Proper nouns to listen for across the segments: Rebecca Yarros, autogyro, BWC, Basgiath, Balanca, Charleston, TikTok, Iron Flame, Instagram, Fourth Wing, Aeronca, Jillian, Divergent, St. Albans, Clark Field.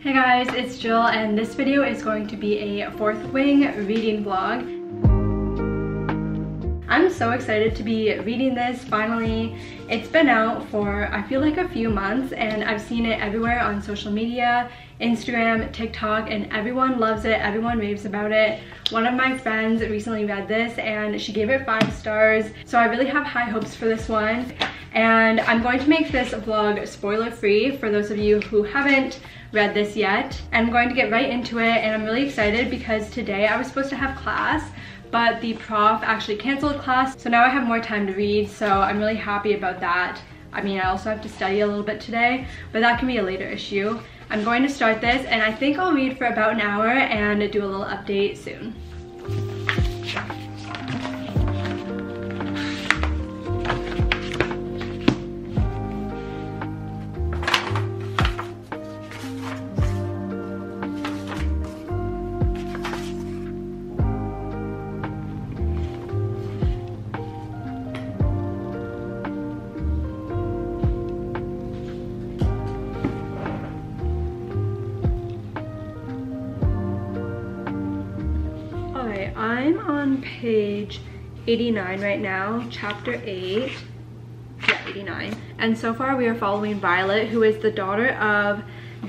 Hey guys, it's Jill, and this video is going to be a Fourth Wing reading vlog. I'm so excited to be reading this finally. It's been out for I feel like a few months, and I've seen it everywhere on social media, Instagram, TikTok, and everyone loves it, everyone raves about it. One of my friends recently read this and she gave it 5 stars, so I really have high hopes for this one. And I'm going to make this vlog spoiler free for those of you who haven't read this yet. I'm going to get right into it, and I'm really excited because today I was supposed to have class, but the prof actually canceled class, so now I have more time to read, so I'm really happy about that. I mean, I also have to study a little bit today, but that can be a later issue. I'm going to start this, and I think I'll read for about an hour and do a little update soon. I'm on page 89 right now, chapter 8, yeah, 89. And so far we are following Violet, who is the daughter of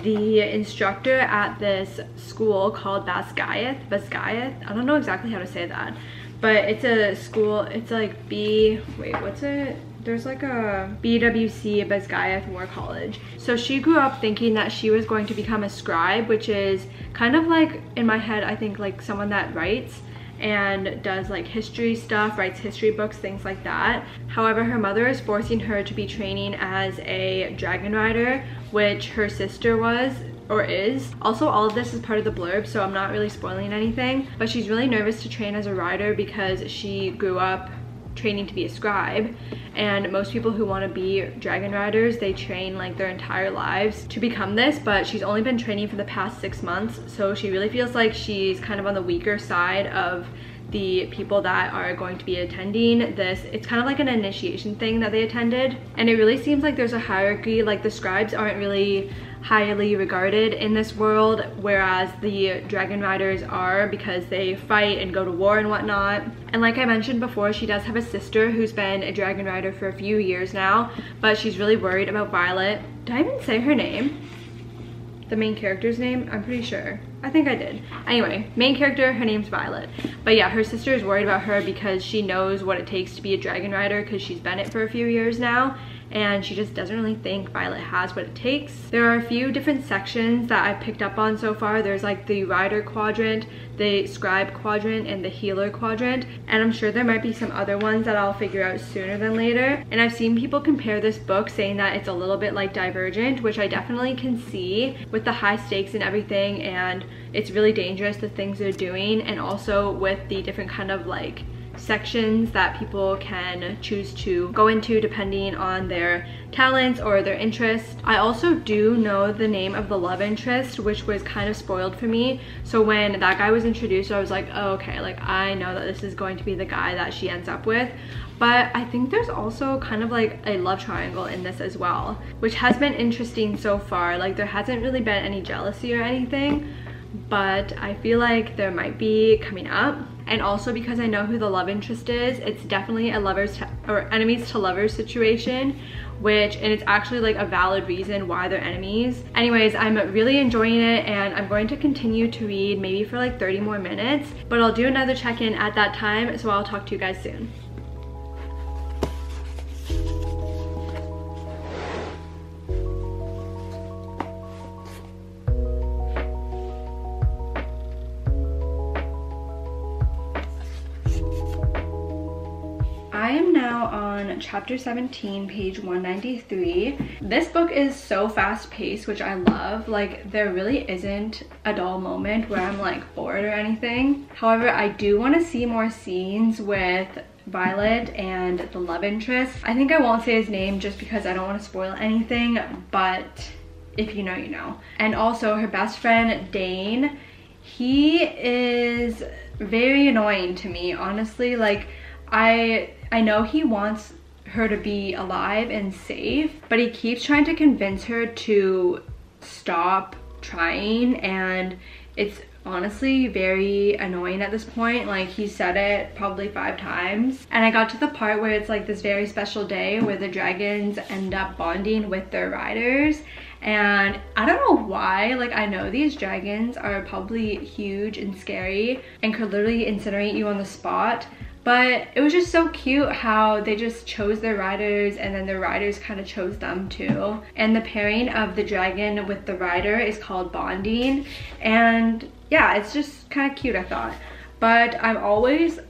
the instructor at this school called Basgiath. I don't know exactly how to say that, but it's a school, it's like there's like a BWC, Basgiath War College. So she grew up thinking that she was going to become a scribe, which is kind of like, in my head, I think like someone that writes and does like history stuff, writes history books, things like that. However, her mother is forcing her to be training as a dragon rider, which her sister was or is. Also, all of this is part of the blurb, so I'm not really spoiling anything, but she's really nervous to train as a rider because she grew up training to be a scribe, and most people who want to be dragon riders, they train like their entire lives to become this, but she's only been training for the past 6 months, so she really feels like she's kind of on the weaker side of the people that are going to be attending this. It's kind of like an initiation thing that they attended, and it really seems like there's a hierarchy, like the scribes aren't really highly regarded in this world, whereas the dragon riders are, because they fight and go to war and whatnot. And like I mentioned before, she does have a sister who's been a dragon rider for a few years now, but she's really worried about Violet. Did I even say her name? The main character's name? I'm pretty sure. I think I did. Anyway, main character, her name's Violet. But yeah, her sister is worried about her because she knows what it takes to be a dragon rider because she's been it for a few years now, and she just doesn't really think Violet has what it takes. There are a few different sections that I've picked up on so far. There's like the rider quadrant, the scribe quadrant, and the healer quadrant, and I'm sure there might be some other ones that I'll figure out sooner than later. And I've seen people compare this book, saying that it's a little bit like Divergent, which I definitely can see with the high stakes and everything, and it's really dangerous, the things they're doing, and also with the different kind of like sections that people can choose to go into depending on their talents or their interests. I also do know the name of the love interest, which was kind of spoiled for me, so when that guy was introduced, I was like, oh, okay, like I know that this is going to be the guy that she ends up with. But I think there's also kind of like a love triangle in this as well, which has been interesting so far. Like there hasn't really been any jealousy or anything, but I feel like there might be coming up. And also because I know who the love interest is, it's definitely a lovers to, or enemies to lovers situation, which, and it's actually like a valid reason why they're enemies. Anyways, I'm really enjoying it, and I'm going to continue to read maybe for like 30 more minutes, but I'll do another check-in at that time, so I'll talk to you guys soon. I am now on chapter 17, page 193. This book is so fast-paced, which I love. Like, there really isn't a dull moment where I'm like bored or anything. However, I do want to see more scenes with Violet and the love interest. I think I won't say his name just because I don't want to spoil anything, but if you know, you know. And also, her best friend, Dane, he is very annoying to me, honestly. Like, I know he wants her to be alive and safe, but he keeps trying to convince her to stop trying, and it's honestly very annoying at this point. Like, he said it probably 5 times, and I got to the part where it's like this very special day where the dragons end up bonding with their riders. And I don't know why, like, I know these dragons are probably huge and scary and could literally incinerate you on the spot, but it was just so cute how they just chose their riders, and then their riders kind of chose them too. And the pairing of the dragon with the rider is called bonding, and yeah, it's just kind of cute, I thought. But I'm almost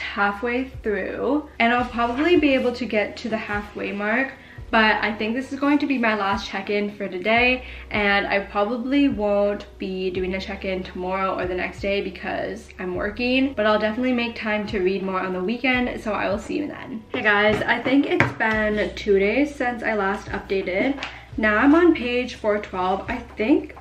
halfway through, and I'll probably be able to get to the halfway mark. But I think this is going to be my last check-in for today, and I probably won't be doing a check-in tomorrow or the next day because I'm working, but I'll definitely make time to read more on the weekend, so I will see you then. Hey guys, I think it's been 2 days since I last updated. Now I'm on page 412. I think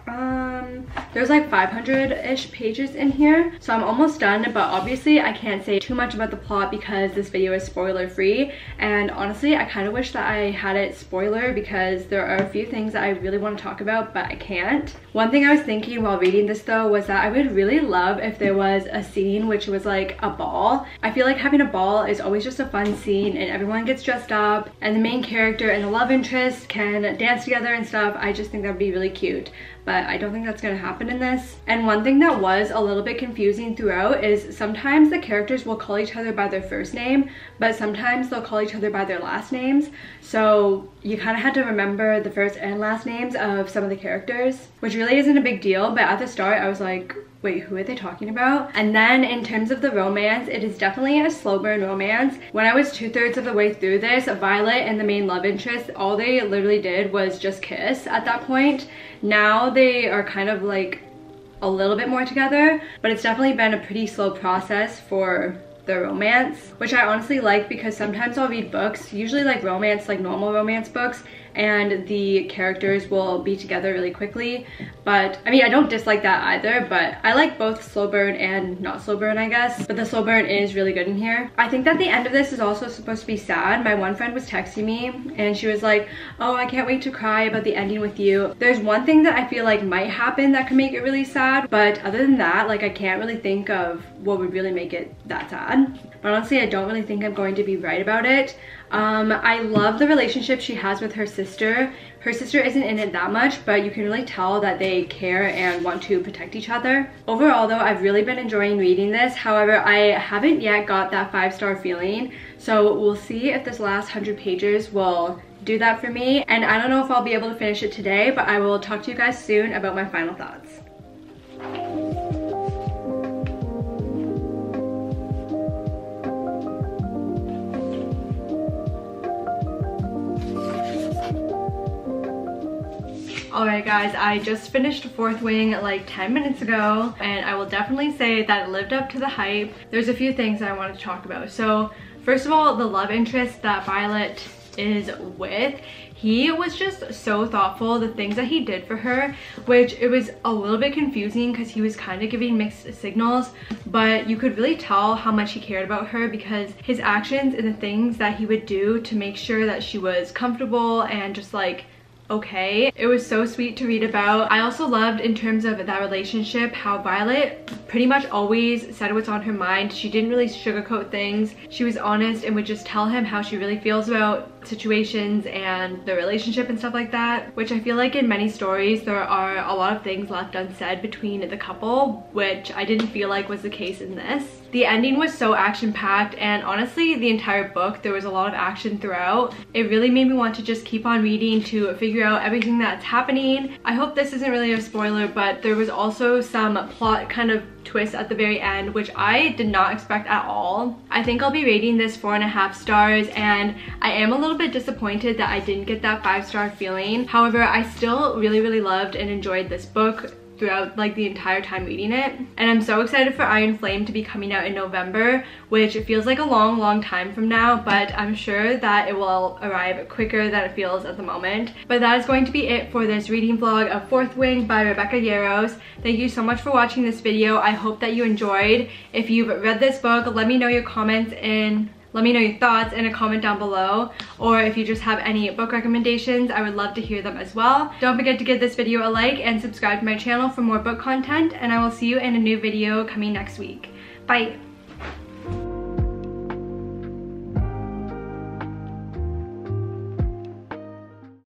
there's like 500-ish pages in here, so I'm almost done. But obviously I can't say too much about the plot because this video is spoiler free, and honestly I kind of wish that I had it spoiler because there are a few things that I really want to talk about but I can't. One thing I was thinking while reading this though was that I would really love if there was a scene which was like a ball. I feel like having a ball is always just a fun scene, and everyone gets dressed up and the main character and the love interest can dance together and stuff. I just think that'd be really cute, but I don't think that's gonna happen in this. And one thing that was a little bit confusing throughout is sometimes the characters will call each other by their first name, but sometimes they'll call each other by their last names. So you kind of had to remember the first and last names of some of the characters, which really isn't a big deal, but at the start I was like, wait, who are they talking about? And then in terms of the romance, it is definitely a slow burn romance. When I was 2/3 of the way through this, Violet and the main love interest, all they literally did was just kiss at that point. Now they are kind of like a little bit more together, but it's definitely been a pretty slow process for the romance, which I honestly like because sometimes I'll read books, usually like romance, like normal romance books, and the characters will be together really quickly. But I mean, I don't dislike that either, but I like both slow burn and not slow burn, I guess. But the slow burn is really good in here. I think that the end of this is also supposed to be sad. My one friend was texting me and she was like, oh, I can't wait to cry about the ending with you. There's one thing that I feel like might happen that could make it really sad, but other than that, like, I can't really think of what would really make it that sad. But honestly, I don't really think I'm going to be right about it. I love the relationship she has with her sister. Her sister isn't in it that much, but you can really tell that they care and want to protect each other. Overall though, I've really been enjoying reading this. However, I haven't yet got that 5-star feeling, so we'll see if this last 100 pages will do that for me. And I don't know if I'll be able to finish it today, but I will talk to you guys soon about my final thoughts. Alright guys, I just finished Fourth Wing like 10 minutes ago, and I will definitely say that it lived up to the hype. There's a few things I wanted to talk about. So first of all, the love interest that Violet is with, he was just so thoughtful, the things that he did for her, which it was a little bit confusing because he was kind of giving mixed signals, but you could really tell how much he cared about her because his actions and the things that he would do to make sure that she was comfortable and just like okay. It was so sweet to read about. I also loved in terms of that relationship how Violet pretty much always said what's on her mind. She didn't really sugarcoat things. She was honest and would just tell him how she really feels about situations and the relationship and stuff like that, which I feel like in many stories there are a lot of things left unsaid between the couple, which I didn't feel like was the case in this. The ending was so action-packed, and honestly the entire book there was a lot of action throughout. It really made me want to just keep on reading to figure out everything that's happening. I hope this isn't really a spoiler, but there was also some plot kind of twist at the very end, which I did not expect at all. I think I'll be rating this 4.5 stars, and I am a little bit disappointed that I didn't get that 5-star feeling. However, I still really loved and enjoyed this book throughout like the entire time reading it, and I'm so excited for Iron Flame to be coming out in November, which it feels like a long time from now, but I'm sure that it will arrive quicker than it feels at the moment. But that is going to be it for this reading vlog of Fourth Wing by Rebecca Yarros. Thank you so much for watching this video. I hope that you enjoyed. If you've read this book, let me know your comments in Let me know your thoughts in a comment down below, or if you just have any book recommendations, I would love to hear them as well. Don't forget to give this video a like and subscribe to my channel for more book content, and I will see you in a new video coming next week. Bye!